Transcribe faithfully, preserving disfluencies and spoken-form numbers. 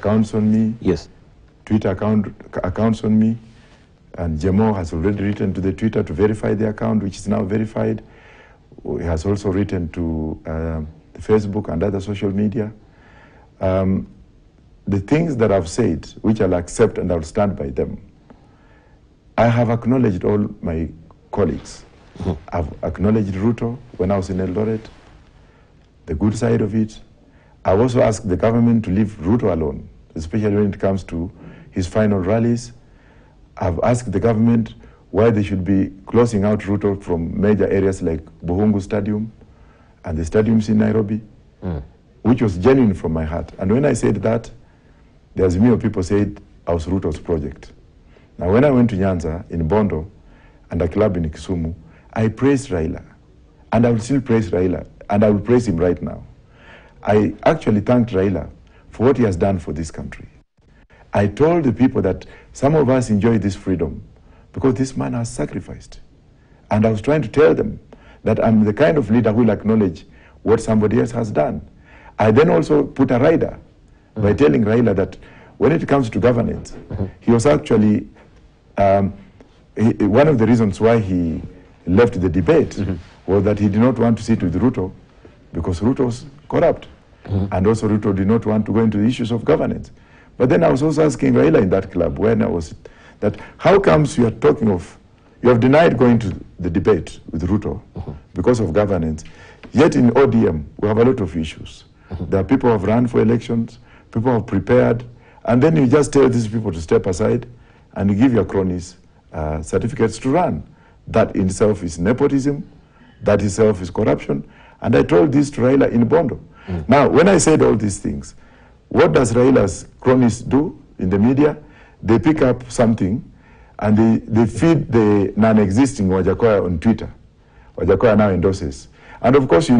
accounts on me. Yes. Twitter account, accounts on me. And Jamo has already written to the Twitter to verify the account, which is now verified. He has also written to uh, Facebook and other social media. Um, the things that I've said, which I'll accept and I'll stand by them, I have acknowledged all my colleagues. Mm-hmm. I've acknowledged Ruto when I was in Eldoret, the good side of it. I've also asked the government to leave Ruto alone, especially when it comes to his final rallies. I've asked the government why they should be closing out Ruto from major areas like Buhungu Stadium and the stadiums in Nairobi, mm. which was genuine from my heart. And when I said that, the Azimio people said I was Ruto's project. Now, when I went to Nyanza in Bondo and a club in Kisumu, I praised Raila, and I will still praise Raila, and I will praise him right now. I actually thanked Raila for what he has done for this country. I told the people that some of us enjoy this freedom because this man has sacrificed. And I was trying to tell them that I'm the kind of leader who will acknowledge what somebody else has done. I then also put a rider mm-hmm. by telling Raila that when it comes to governance, mm-hmm. he was actually um, he, one of the reasons why he left the debate mm-hmm. was that he did not want to sit with Ruto because Ruto was corrupt. Mm-hmm. And also Ruto did not want to go into the issues of governance. But then I was also asking Raila in that club when I was that how comes you are talking of, you have denied going to the debate with Ruto mm-hmm. because of governance, yet in O D M we have a lot of issues. Mm-hmm. There are people who have run for elections, people who have prepared, and then you just tell these people to step aside and you give your cronies uh, certificates to run. That in itself is nepotism, that itself is corruption, and I told this to Raila in Bondo. Mm-hmm. Now, when I said all these things, what does Raila's cronies do in the media? They pick up something and they, they feed the non-existing Wajackoyah on Twitter. Wajackoyah now endorses. And of course, you